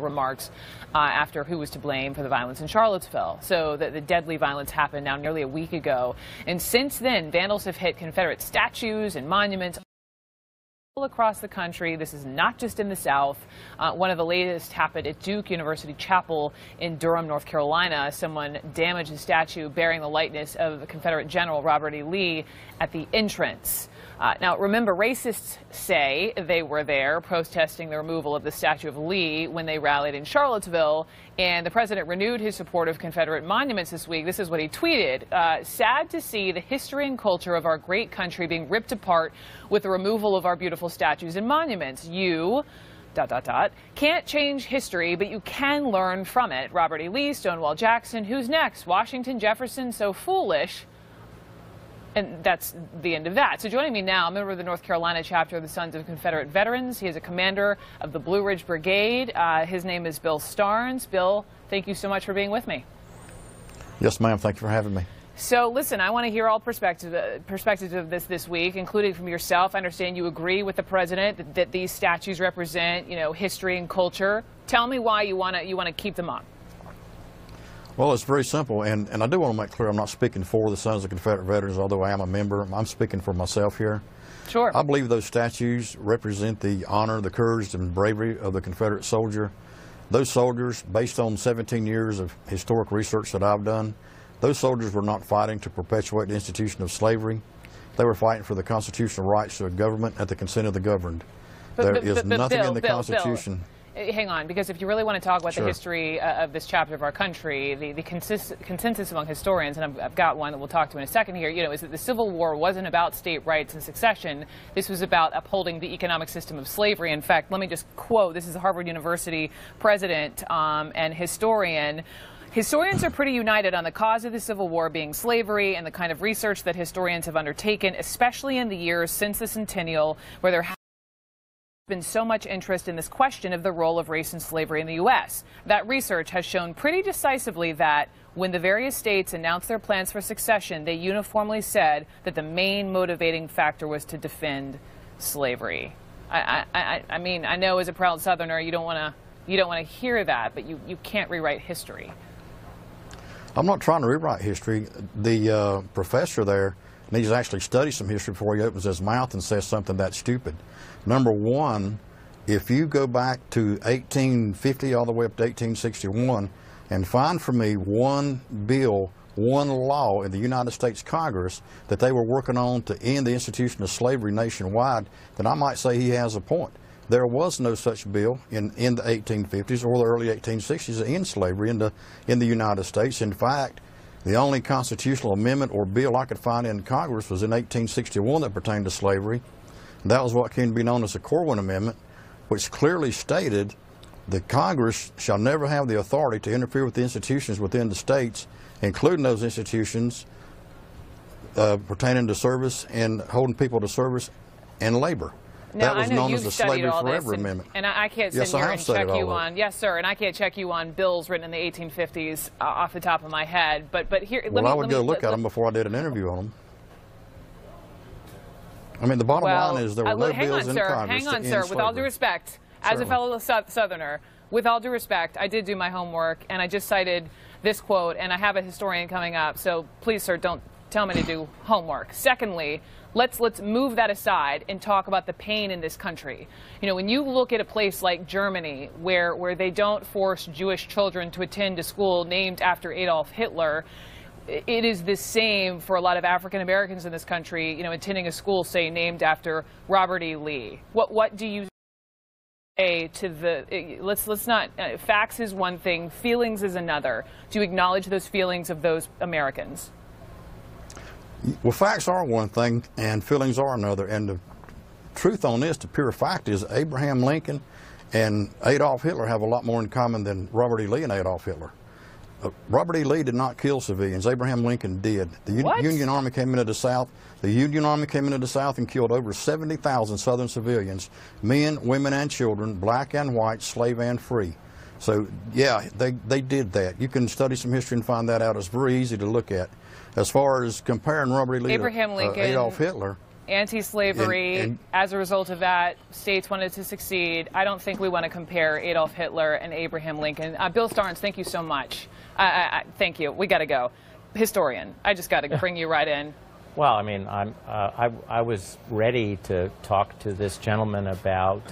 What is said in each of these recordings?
Remarks after who was to blame for the violence in Charlottesville. So the deadly violence happened now nearly a week ago. And since then, vandals have hit Confederate statues and monuments all across the country. This is not just in the South. One of the latest happened at Duke University Chapel in Durham, North Carolina. Someone damaged a statue bearing the likeness of Confederate General Robert E. Lee at the entrance. Now, remember, racists say they were there protesting the removal of the statue of Lee when they rallied in Charlottesville, and the president renewed his support of Confederate monuments this week. This is what he tweeted. Sad to see the history and culture of our great country being ripped apart with the removal of our beautiful statues and monuments. You ... can't change history, but you can learn from it. Robert E. Lee, Stonewall Jackson, who's next? Washington, Jefferson, so foolish. And that's the end of that. So joining me now, a member of the North Carolina chapter of the Sons of Confederate Veterans. He is a commander of the Blue Ridge Brigade. His name is Bill Starnes. Bill, thank you so much for being with me. Yes, ma'am. Thank you for having me. So, listen, I want to hear all perspectives of this week, including from yourself. I understand you agree with the president that these statues represent, you know, history and culture. Tell me why you want to keep them up. Well, it's very simple, and I do want to make clear I'm not speaking for the Sons of Confederate Veterans, although I am a member. I'm speaking for myself here. Sure. I believe those statues represent the honor, the courage, and bravery of the Confederate soldier. Those soldiers, based on 17 years of historic research that I've done, those soldiers were not fighting to perpetuate the institution of slavery. They were fighting for the constitutional rights to a government at the consent of the governed. There is nothing in the Constitution. Hang on, because if you really want to talk about the history of this chapter of our country, the consensus among historians, and I've got one that we'll talk to in a second here, you know, is that the Civil War wasn't about state rights and succession. This was about upholding the economic system of slavery. In fact, let me just quote, this is a Harvard University president and historian. Historians are pretty united on the cause of the Civil War being slavery and the kind of research that historians have undertaken, especially in the years since the centennial, where there has been so much interest in this question of the role of race and slavery in the U.S. That research has shown pretty decisively that when the various states announced their plans for secession, they uniformly said that the main motivating factor was to defend slavery. I mean, I know as a proud Southerner, you don't want to hear that, but you can't rewrite history. I'm not trying to rewrite history. The professor there needs to actually study some history before he opens his mouth and says something that's stupid. Number one, if you go back to 1850 all the way up to 1861 and find for me one bill, one law in the United States Congress that they were working on to end the institution of slavery nationwide, then I might say he has a point. There was no such bill in the 1850s or the early 1860s to end slavery in the United States. In fact, the only constitutional amendment or bill I could find in Congress was in 1861 that pertained to slavery. And that was what came to be known as the Corwin Amendment, which clearly stated that Congress shall never have the authority to interfere with the institutions within the states, including those institutions pertaining to service and holding people to service and labor. Now, that was known as the Slavery Forever Amendment. And I can't sit here and check you on. Yes, sir. And I can't check you on bills written in the 1850s off the top of my head. But here, well, I would go look at them before I did an interview on them. I mean, the bottom line is there were no bills in Congress. Hang on, sir. With all due respect, as a fellow Southerner, with all due respect, I did do my homework and I just cited this quote. And I have a historian coming up, so please, sir, don't tell me to do homework. Secondly, let's move that aside and talk about the pain in this country. You know, when you look at a place like Germany, where they don't force Jewish children to attend a school named after Adolf Hitler, it is the same for a lot of African Americans in this country, you know, attending a school, say, named after Robert E. Lee. What do you say to the, let's not, facts is one thing, feelings is another. Do you acknowledge those feelings of those Americans? Well, facts are one thing and feelings are another, and the truth on this, the pure fact is Abraham Lincoln and Adolf Hitler have a lot more in common than Robert E. Lee and Adolf Hitler. Robert E. Lee did not kill civilians. Abraham Lincoln did. The Union Army came into the South. The Union Army came into the South and killed over 70,000 Southern civilians, men, women, and children, black and white, slave and free. So, yeah, they did that. You can study some history and find that out. It's very easy to look at. As far as comparing Robert E. Lee to Adolf Hitler, anti-slavery. And as a result of that, states wanted to succeed. I don't think we want to compare Adolf Hitler and Abraham Lincoln. Bill Starnes, thank you so much. Thank you. We got to go. Historian, I just got to bring you right in. Well, I mean, I was ready to talk to this gentleman about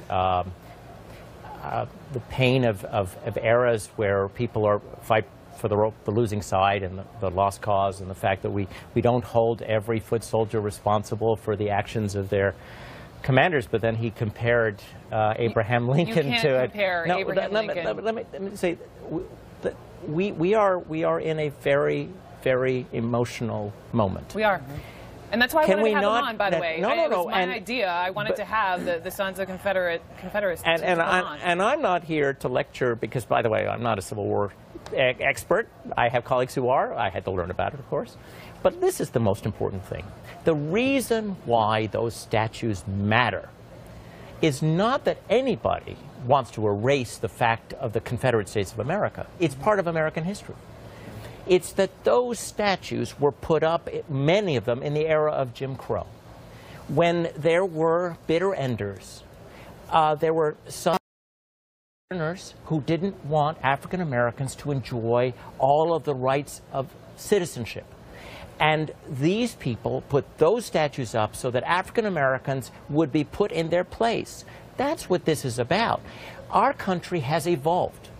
the pain of eras where people are fight for the losing side and the lost cause, and the fact that we don't hold every foot soldier responsible for the actions of their commanders. But then he compared Abraham Lincoln to it. You can't compare Abraham Lincoln. Let me say, we are in a very, very emotional moment. We are. And that's why I wanted to have him on, by the way. No. It was my idea. I wanted to have the Sons of Confederates on. And I'm not here to lecture because, by the way, I'm not a Civil War expert. I have colleagues who are. I had to learn about it, of course. But this is the most important thing. The reason why those statues matter is not that anybody wants to erase the fact of the Confederate States of America. It's part of American history. It's that those statues were put up, many of them, in the era of Jim Crow, when there were bitter enders. There were some Southerners who didn't want African Americans to enjoy all of the rights of citizenship. And these people put those statues up so that African Americans would be put in their place. That's what this is about. Our country has evolved.